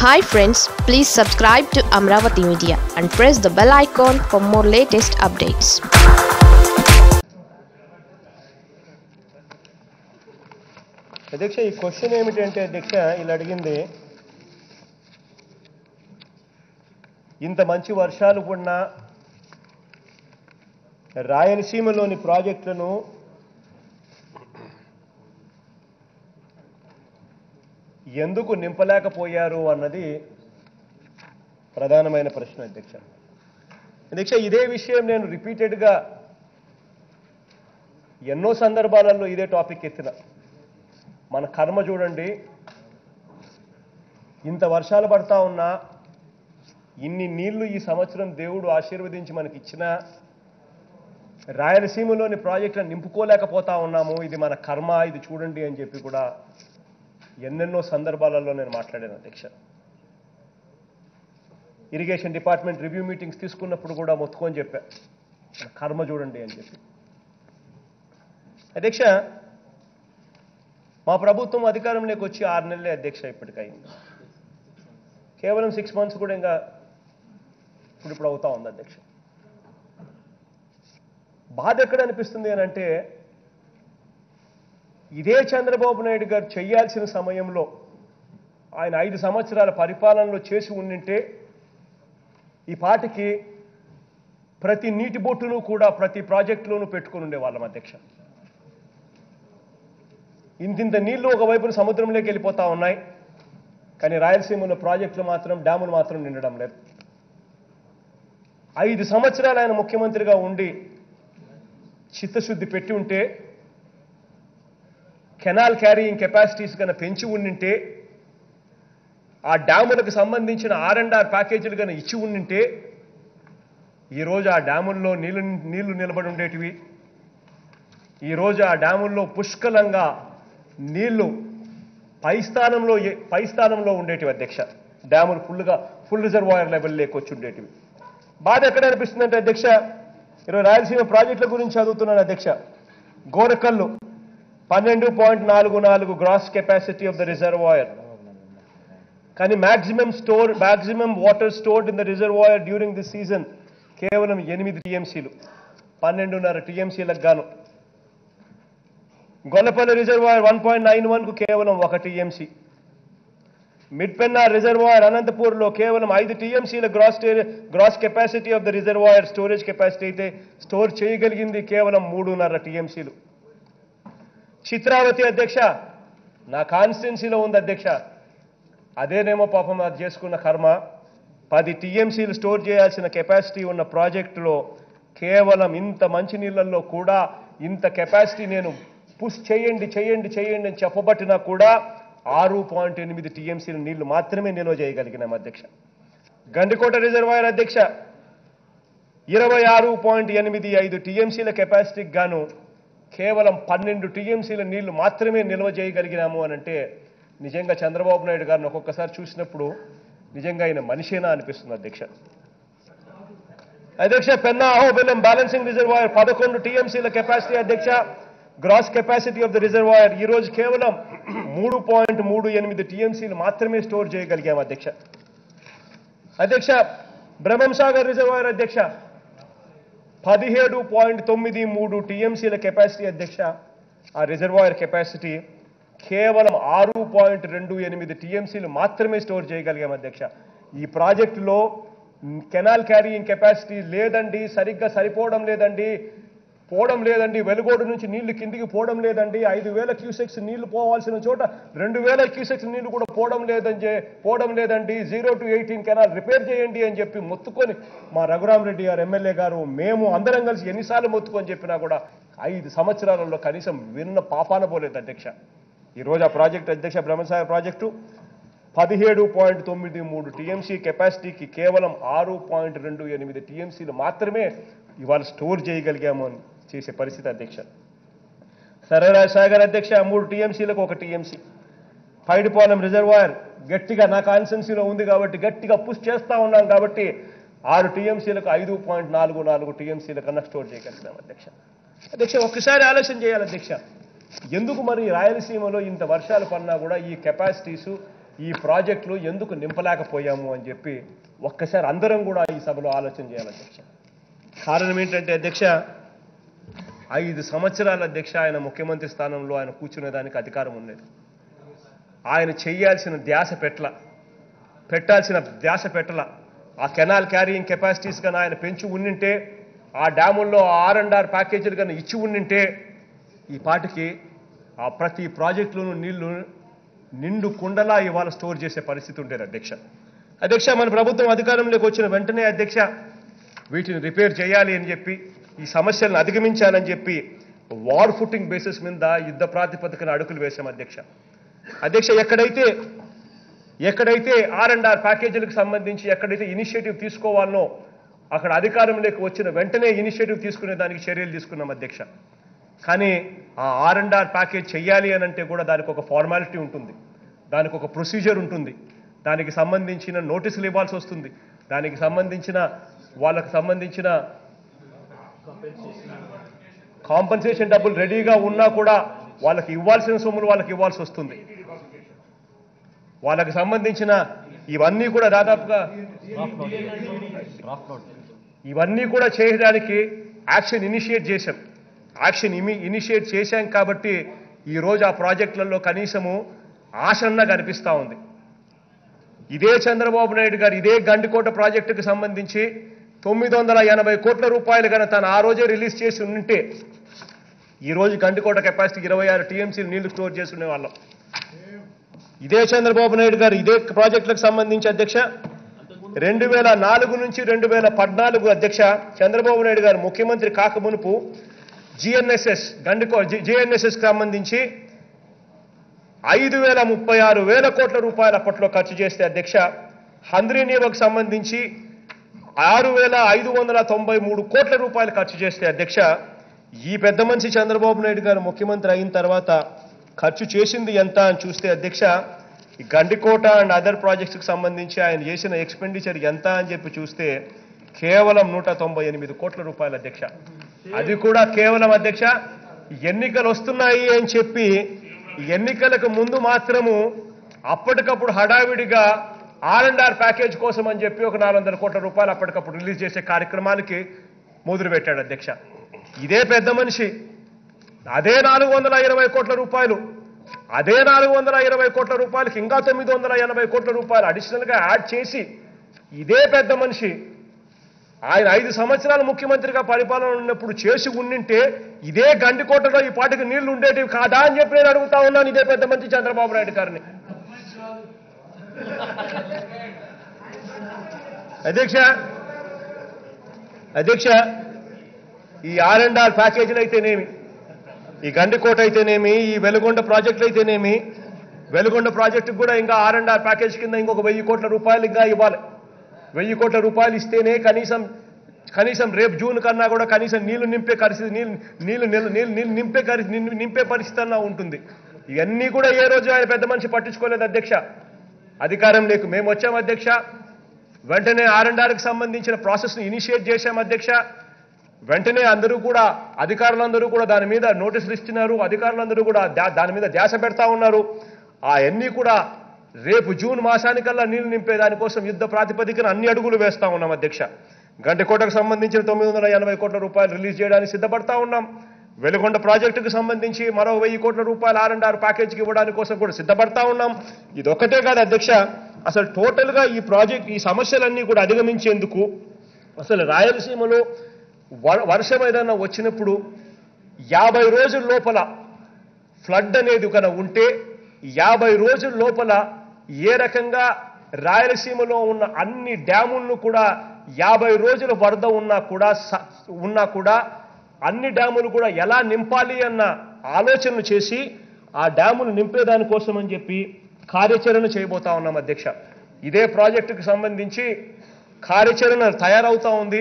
Hi friends, please subscribe to Amaravathi Media and press the bell icon for more latest updates. Adhyaksha, ee question emiti ante adhyaksha ila adigindi ఇంత మంచి వర్షాలు పడిన రాయలసీమలోని ప్రాజెక్టులను ఎందుకు నింపలేకపోయారు అన్నది ప్రధానమైన ప్రశ్న అధ్యక్ష. అధ్యక్ష ఇదే విషయం నేను రిపీటెడ్ గా ఎన్నో సందర్భాలలో ఇదే టాపిక్ ఎత్తిన. మన కర్మ చూడండి, ఇంత వర్షాలు పడతా ఉన్నా ఇన్ని నీళ్లు ఈ సంవత్సరం దేవుడు ఆశీర్వదించి మనకి ఇచ్చిన రాయలసీమలోని ప్రాజెక్టులను నింపుకోలేకపోతా ఉన్నాము. ఇది మన కర్మ, ఇది చూడండి అని చెప్పి కూడా ఎన్నెన్నో సందర్భాలలో నేను మాట్లాడాను అధ్యక్ష. ఇరిగేషన్ డిపార్ట్మెంట్ రివ్యూ మీటింగ్స్ తీసుకున్నప్పుడు కూడా మొత్తుకొని చెప్పా, మన కర్మ చూడండి అని చెప్పి. అధ్యక్ష మా ప్రభుత్వం అధికారంలోకి వచ్చి 6 నెలలే అధ్యక్ష, ఇప్పటికైంది కేవలం 6 months కూడా ఇంకా ఇప్పుడు అవుతా ఉంది అధ్యక్ష. బాధ ఎక్కడ అనిపిస్తుంది అని అంటే, ఇదే చంద్రబాబు నాయుడు గారు చేయాల్సిన సమయంలో ఆయన 5 సంవత్సరాల పరిపాలనలో చేసి ఉండింటే ఈ పాటికి ప్రతి నీటి బొట్టును కూడా ప్రతి ప్రాజెక్టులోనూ పెట్టుకుని ఉండేవాళ్ళం అధ్యక్ష. ఇంతింత నీళ్లు ఒకవైపున సముద్రంలోకి వెళ్ళిపోతా ఉన్నాయి, కానీ రాయలసీమలో ప్రాజెక్టులు మాత్రం, డ్యాములు మాత్రం నిండడం లేదు. 5 సంవత్సరాలు ఆయన ముఖ్యమంత్రిగా ఉండి చిత్తశుద్ధి పెట్టి ఉంటే, కెనాల్ క్యారీయింగ్ కెపాసిటీస్ కన్నా పెంచి ఉండింటే, ఆ డ్యాములకు సంబంధించిన R&R ప్యాకేజీలు కన్నా ఇచ్చి ఉండింటే ఈరోజు ఆ డ్యాముల్లో నీళ్లు నిలబడి ఉండేటివి. ఈరోజు ఆ డ్యాముల్లో పుష్కలంగా నీళ్లు పై స్థానంలో ఉండేటివి అధ్యక్ష. డ్యాములు ఫుల్ రిజర్వాయర్ లెవెల్ లేకొచ్చి ఉండేటివి. బాధ ఎక్కడ అనిపిస్తుందంటే అధ్యక్ష, ఈరోజు రాయలసీమ ప్రాజెక్టుల గురించి చదువుతున్నాను అధ్యక్ష. Gorakallu 12.44 gross capacity of the reservoir, కానీ maximum water stored in the reservoir during the season కేవలం 8 TMCలు, 12.5 TMCలకు గాను. గొల్లపల్లి రిజర్వాయర్ 1.91కు కేవలం 1 TMC. మిడ్పెన్నా రిజర్వాయర్ అనంతపూర్లో కేవలం 5 TMCల gross capacity of the reservoir storage capacity అయితే స్టోర్ చేయగలిగింది కేవలం 3.5 TMCలు. చిత్రావతి అధ్యక్ష నా కాన్స్టిట్యున్సీలో ఉంది అధ్యక్ష, అదేనేమో పాపం అది చేసుకున్న కర్మ. 10 TMCలు స్టోర్ చేయాల్సిన కెపాసిటీ ఉన్న ప్రాజెక్టులో కేవలం ఇంత మంచి నీళ్ళల్లో కూడా ఇంత కెపాసిటీ నేను పుష్ చేయండి అని చెప్పబట్టినా కూడా 6.8 TMCల నీళ్లు మాత్రమే నిల్వ చేయగలిగినాం అధ్యక్ష. గండికోట రిజర్వాయర్ అధ్యక్ష 26.85 TMCల కెపాసిటీకి గాను కేవలం 12 TMCల నీళ్లు మాత్రమే నిల్వ చేయగలిగినాము అని అంటే, నిజంగా చంద్రబాబు నాయుడు గారిని ఒక్కొక్కసారి చూసినప్పుడు నిజంగా ఆయన మనిషేనా అనిపిస్తుంది అధ్యక్ష. అధ్యక్ష పెన్నా అహోబిలం బ్యాలెన్సింగ్ రిజర్వాయర్ 11 TMCల కెపాసిటీ అధ్యక్ష. Gross capacity of the reservoir ఈరోజు కేవలం 3.38 TMCలు మాత్రమే స్టోర్ చేయగలిగాం అధ్యక్ష. అధ్యక్ష బ్రహ్మంసాగర్ రిజర్వాయర్ అధ్యక్ష 17.93 TMCల కెపాసిటీ అధ్యక్ష. ఆ రిజర్వాయర్ కెపాసిటీ కేవలం 6.28 TMCలు మాత్రమే స్టోర్ చేయగలిగాం అధ్యక్ష. ఈ ప్రాజెక్టులో కెనాల్ క్యారీయింగ్ కెపాసిటీ లేదండి, సరిగ్గా సరిపోవడం లేదండి, వెలుగోడు నుంచి నీళ్లు కిందికి పోవడం లేదండి, 5,000 క్యూసెక్స్ నీళ్లు పోవాల్సిన చోట 2,000 క్యూసెక్స్ నీళ్లు కూడా పోవడం లేదండి, 0 to 18 కెనాల్ రిపేర్ చేయండి అని చెప్పి మొత్తుకొని మా రఘురామరెడ్డి గారు ఎమ్మెల్యే గారు మేము అందరం కలిసి ఎన్నిసార్లు మొత్తుకొని చెప్పినా కూడా 5 సంవత్సరాలలో కనీసం విన్న పాపాన పోలేదు అధ్యక్ష. ఈరోజు ఆ ప్రాజెక్టు అధ్యక్ష బ్రహ్మసాగర్ ప్రాజెక్టు 17.93 TMC కెపాసిటీకి కేవలం 6.28 TMCలు మాత్రమే ఇవాళ స్టోర్ చేయగలిగాము అని చేసే పరిస్థితి అధ్యక్ష. సరళరాజ్ సాగర్ అధ్యక్ష 3 TMCలకు 1 TMC. పైడిపాలెం రిజర్వాయర్ గట్టిగా నా కాన్సెన్సీలో ఉంది కాబట్టి గట్టిగా పుష్ చేస్తూ ఉన్నాం కాబట్టి 6 TMCలకు 5.44 TMCల కన్నా స్టోర్ చేయగలిగాం అధ్యక్ష. అధ్యక్ష ఒక్కసారి ఆలోచన చేయాలి అధ్యక్ష, ఎందుకు మరి రాయలసీమలో ఇంత వర్షాలు పడినా కూడా ఈ కెపాసిటీసు ఈ ప్రాజెక్టులు ఎందుకు నింపలేకపోయాము అని చెప్పి ఒక్కసారి అందరం కూడా ఈ సభలో ఆలోచన చేయాలి అధ్యక్ష. కారణం ఏంటంటే అధ్యక్ష, 5 సంవత్సరాల అధ్యక్ష ఆయన ముఖ్యమంత్రి స్థానంలో ఆయన కూర్చునేదానికి అధికారం ఉండేది. ఆయన చేయాల్సిన ధ్యాస పెట్టాల్సిన ధ్యాస పెట్టల ఆ కెనాల్ క్యారీయింగ్ కెపాసిటీస్ కానీ ఆయన పెంచి ఉండింటే, ఆ డ్యాముల్లో R&R ప్యాకేజీలు కానీ ఇచ్చి ఉండింటే ఈ పాటికి ఆ ప్రతి ప్రాజెక్టులోనూ నీళ్లు నిండు కుండలా ఇవాళ స్టోర్ చేసే పరిస్థితి ఉండేది అధ్యక్ష. అధ్యక్ష, మన ప్రభుత్వం అధికారంలోకి వచ్చిన వెంటనే అధ్యక్ష వీటిని రిపేర్ చేయాలి అని చెప్పి, ఈ సమస్యలను అధిగమించాలని చెప్పి వార్ ఫుటింగ్ బేసిస్ మీద యుద్ధ ప్రాతిపదికన అడుగులు వేశాం అధ్యక్ష. అధ్యక్ష, ఎక్కడైతే R&R ప్యాకేజీలకు సంబంధించి ఎక్కడైతే ఇనిషియేటివ్ తీసుకోవాలనో అక్కడ అధికారంలోకి వచ్చిన వెంటనే ఇనిషియేటివ్ తీసుకునే దానికి చర్యలు తీసుకున్నాం అధ్యక్ష. కానీ ఆ R&R ప్యాకేజ్ చేయాలి అని అంటే కూడా దానికి ఒక ఫార్మాలిటీ ఉంటుంది, దానికి ఒక ప్రొసీజర్ ఉంటుంది, దానికి సంబంధించిన నోటీసులు ఇవ్వాల్సి వస్తుంది, దానికి సంబంధించిన వాళ్ళకు సంబంధించిన కాంపెన్సేషన్ డబ్బులు రెడీగా ఉన్నా కూడా వాళ్ళకి ఇవ్వాల్సిన సొమ్ములు వాళ్ళకి ఇవ్వాల్సి వస్తుంది, వాళ్ళకి సంబంధించిన ఇవన్నీ కూడా దాదాపుగా ఇవన్నీ కూడా చేయడానికి యాక్షన్ ఇనిషియేట్ చేశాం కాబట్టి ఈరోజు ఆ ప్రాజెక్టులలో కనీసము ఆశన్నా కనిపిస్తూ ఉంది. ఇదే చంద్రబాబు నాయుడు గారు ఇదే గండికోట ప్రాజెక్టుకు సంబంధించి 980 కోట్ల రూపాయలు కనుక తను ఆ రోజే రిలీజ్ చేసి ఉంటే ఈరోజు గండికోట కెపాసిటీ 26 TMCలు నీళ్లు స్టోర్ చేస్తుండే వాళ్ళం. ఇదే చంద్రబాబు నాయుడు గారు ఇదే ప్రాజెక్టులకు సంబంధించి అధ్యక్ష 2004 నుంచి 2014 అధ్యక్ష చంద్రబాబు నాయుడు గారు ముఖ్యమంత్రి కాక మునుపు జిఎన్ఎస్ఎస్ సంబంధించి 5,36,000 కోట్ల రూపాయలు అప్పట్లో ఖర్చు చేస్తే అధ్యక్ష హంద్రీ నీవకు సంబంధించి 6,593 కోట్ల రూపాయలు ఖర్చు చేస్తే అధ్యక్ష ఈ పెద్ద మనిషి చంద్రబాబు నాయుడు గారు ముఖ్యమంత్రి అయిన తర్వాత ఖర్చు చేసింది ఎంత అని చూస్తే అధ్యక్ష ఈ గండికోట అండ్ అదర్ ప్రాజెక్ట్స్కి సంబంధించి ఆయన చేసిన ఎక్స్పెండిచర్ ఎంత అని చెప్పి చూస్తే కేవలం 198 కోట్ల రూపాయలు అధ్యక్ష. అది కూడా కేవలం అధ్యక్ష ఎన్నికలు వస్తున్నాయి అని చెప్పి ఎన్నికలకు ముందు మాత్రము అప్పటికప్పుడు హడావిడిగా R&R ప్యాకేజ్ కోసం అని చెప్పి ఒక 400 కోట్ల రూపాయలు అప్పటికప్పుడు రిలీజ్ చేసే కార్యక్రమానికి మొదలు పెట్టాడు అధ్యక్ష. ఇదే పెద్ద మనిషి అదే 420 కోట్ల రూపాయలు అదే 420 కోట్ల రూపాయలకి ఇంకా 980 కోట్ల రూపాయలు అడిషనల్గా యాడ్ చేసి ఇదే పెద్ద మనిషి ఆయన 5 సంవత్సరాలు ముఖ్యమంత్రిగా పరిపాలన ఉన్నప్పుడు చేసి ఉండింటే ఇదే గండికోటలో ఈ పాటికి నీళ్లు ఉండేటివి కాదా అని చెప్పి నేను అడుగుతా ఉన్నాను ఇదే పెద్ద మనిషి చంద్రబాబు నాయుడు గారిని. అధ్యక్ష ఈ R&R ప్యాకేజీలు అయితేనేమి, ఈ గండికోట అయితేనేమి, ఈ వెలుగొండ ప్రాజెక్టులు అయితేనేమి, వెలుగొండ ప్రాజెక్టుకు కూడా ఇంకా R&R ప్యాకేజ్ కింద ఇంకొక 1,000 కోట్ల రూపాయలు ఇంకా ఇవ్వాలి. 1,000 కోట్ల రూపాయలు ఇస్తేనే కనీసం రేపు జూన్ కన్నా కూడా కనీసం నీళ్లు నింపే పరిస్థితి అన్నా ఉంటుంది. ఇవన్నీ కూడా ఏ రోజు ఆయన పెద్ద మనిషి పట్టించుకోలేదు అధ్యక్ష. అధికారం లేకు మేము వచ్చాం అధ్యక్ష, వెంటనే R&Rకి సంబంధించిన ప్రాసెస్ని ఇనిషియేట్ చేశాం అధ్యక్ష. వెంటనే అధికారులందరూ కూడా దాని మీద నోటీసులు ఇస్తున్నారు, అధికారులందరూ కూడా దాని మీద ధ్యాస పెడతా ఉన్నారు. అవన్నీ కూడా రేపు జూన్ మాసానికల్లా నీళ్లు నింపే దానికోసం యుద్ధ ప్రాతిపదికన అన్ని అడుగులు వేస్తూ ఉన్నాం అధ్యక్ష. గండికోటకు సంబంధించిన 980 కోట్ల రూపాయలు రిలీజ్ చేయడానికి సిద్ధపడతా ఉన్నాం, వెలుగొండ ప్రాజెక్టుకు సంబంధించి మరో 1,000 కోట్ల రూపాయలు R&R ప్యాకేజీకి ఇవ్వడానికి కోసం కూడా సిద్ధపడతా ఉన్నాం. ఇది ఒక్కటే కాదు అధ్యక్ష, అసలు టోటల్గా ఈ ప్రాజెక్ట్ ఈ సమస్యలన్నీ కూడా అధిగమించేందుకు అసలు రాయలసీమలో వర్షం ఏదైనా వచ్చినప్పుడు 50 రోజుల లోపల ఫ్లడ్ అనేది కనుక ఉంటే 50 రోజుల లోపల ఏ రకంగా రాయలసీమలో ఉన్న అన్ని డ్యాములను కూడా 50 రోజుల వరద ఉన్నా కూడా అన్ని డ్యాములు కూడా ఎలా నింపాలి అన్న ఆలోచనలు చేసి ఆ డ్యాములు నింపేదానికోసం అని చెప్పి కార్యాచరణ చేయబోతా ఉన్నాం అధ్యక్ష. ఇదే ప్రాజెక్టుకు సంబంధించి కార్యాచరణ తయారవుతా ఉంది,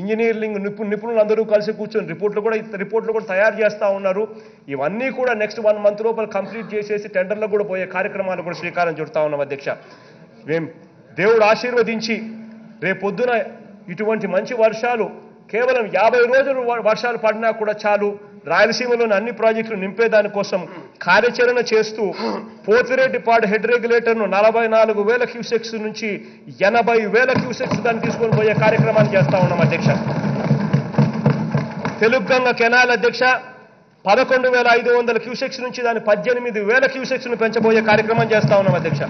ఇంజనీరింగ్ నిపుణులందరూ కలిసి కూర్చొని రిపోర్ట్లు కూడా తయారు చేస్తూ ఉన్నారు. ఇవన్నీ కూడా నెక్స్ట్ 1 మంత్ లోపల కంప్లీట్ చేసేసి టెండర్లకు కూడా పోయే కార్యక్రమాలు కూడా శ్రీకారం చుడతా ఉన్నాం అధ్యక్ష. మేము దేవుడు ఆశీర్వదించి రేపొద్దున ఇటువంటి మంచి వర్షాలు కేవలం 50 రోజులు వర్షాలు పడినా కూడా చాలు రాయలసీమలోని అన్ని ప్రాజెక్టులు నింపేదాని కోసం కార్యాచరణ చేస్తూ పోతిరెడ్డిపాడు హెడ్ రెగ్యులేటర్ను 44,000 క్యూసెక్స్ నుంచి 80,000 క్యూసెక్స్ దాన్ని తీసుకొని పోయే కార్యక్రమాన్ని చేస్తా ఉన్నాం అధ్యక్ష. తెలుగుగంగ కెనాల్ అధ్యక్ష 11,500 క్యూసెక్స్ నుంచి దాన్ని 18,000 క్యూసెక్స్ను పెంచబోయే కార్యక్రమం చేస్తా ఉన్నాం అధ్యక్ష.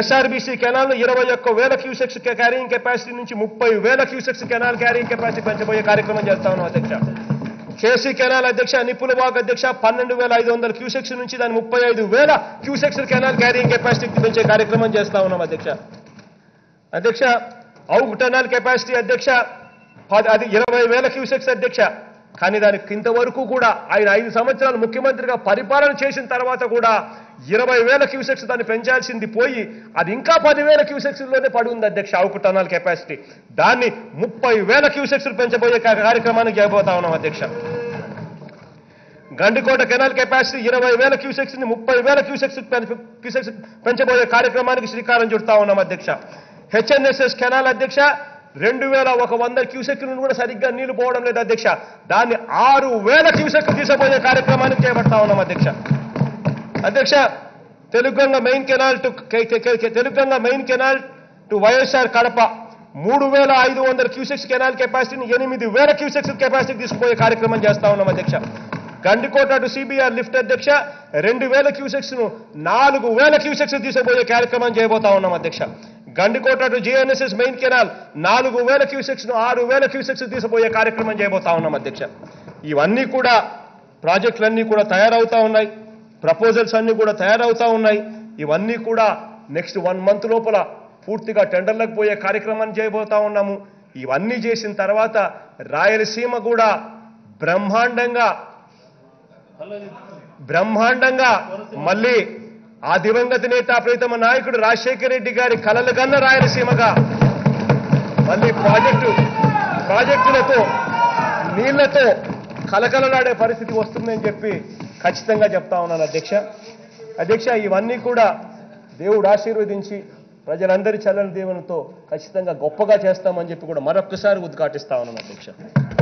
SRBC canal 21,000 cusecs carrying capacity నుంచి 30,000 క్యూసెక్స్ కెనాల్ క్యారీయింగ్ కెపాసిటీ పెంచబోయే కార్యక్రమం చేస్తా ఉన్నాం అధ్యక్ష. కేసీ కెనాల్ అధ్యక్ష నిపులబాగ్ అధ్యక్ష 12,500 క్యూసెక్స్ నుంచి దాన్ని 35,000 క్యూసెక్స్ కెనాల్ క్యారీయింగ్ కెపాసిటీ పెంచే కార్యక్రమం చేస్తా ఉన్నాం అధ్యక్ష. అధ్యక్ష అవుట్ కెనాల్ కెపాసిటీ అధ్యక్ష అది 20,000 క్యూసెక్స్ అధ్యక్ష. కానీ దానికి ఇంతవరకు కూడా ఆయన 5 సంవత్సరాలు ముఖ్యమంత్రిగా పరిపాలన చేసిన తర్వాత కూడా 20,000 క్యూసెక్స్ దాన్ని పెంచాల్సింది పోయి అది ఇంకా 10,000 క్యూసెక్స్లోనే పడి ఉంది అధ్యక్ష. అవుకు టనాల్ కెపాసిటీ దాన్ని 30,000 క్యూసెక్స్ పెంచబోయే కార్యక్రమానికి చేయబోతా ఉన్నాం అధ్యక్ష. గండికోట కెనాల్ కెపాసిటీ 20,000 క్యూసెక్స్ ని 30,000 క్యూసెక్స్ పెంచబోయే కార్యక్రమానికి శ్రీకారం చుడతా ఉన్నాం అధ్యక్ష. హెచ్ఎన్ఎస్ఎస్ కెనాల్ అధ్యక్ష 2,100 క్యూసెక్లను కూడా సరిగ్గా నీళ్లు పోవడం లేదు అధ్యక్ష. దాన్ని 6,000 క్యూసెక్లు తీసపోయే కార్యక్రమానికి చేపడతా ఉన్నాం అధ్యక్ష. అధ్యక్ష Telugu Ganga main canal to YSR Kadapa 3,500 cusecs canal కెపాసిటీని 8,000 క్యూసెక్స్ కెపాసిటీ తీసుకుపోయే కార్యక్రమం చేస్తా ఉన్నాం అధ్యక్ష. గండికోట టు సిబిఆర్ లిఫ్ట్ అధ్యక్ష 2,000 క్యూసెక్స్ను 4,000 క్యూసెక్స్ తీసపోయే కార్యక్రమం చేయబోతా ఉన్నాం అధ్యక్ష. Gandikota to GNSS main canal 4,000 క్యూసెక్స్ను 6,000 క్యూసెక్స్ తీసిపోయే కార్యక్రమం చేయబోతా ఉన్నాం అధ్యక్ష. ఇవన్నీ కూడా ప్రాజెక్టులన్నీ కూడా తయారవుతా ఉన్నాయి, ప్రపోజల్స్ అన్నీ కూడా తయారవుతా ఉన్నాయి. ఇవన్నీ కూడా నెక్స్ట్ 1 మంత్ లోపల పూర్తిగా టెండర్లకు పోయే కార్యక్రమాన్ని చేయబోతా ఉన్నాము. ఇవన్నీ చేసిన తర్వాత రాయలసీమ కూడా బ్రహ్మాండంగా మళ్ళీ ఆ దివంగత నేత ప్రీతమ నాయకుడు రాజశేఖర రెడ్డి గారి కలలు కన్న రాయలసీమగా మళ్ళీ ప్రాజెక్టులతో నీళ్లతో కలకలలాడే పరిస్థితి వస్తుందని చెప్పి ఖచ్చితంగా చెప్తా ఉన్నాను అధ్యక్ష. అధ్యక్ష ఇవన్నీ కూడా దేవుడు ఆశీర్వదించి ప్రజలందరి చల్లని దీవెనతో ఖచ్చితంగా గొప్పగా చేస్తామని చెప్పి కూడా మరొక్కసారి ఉద్ఘాటిస్తా ఉన్నాను అధ్యక్ష.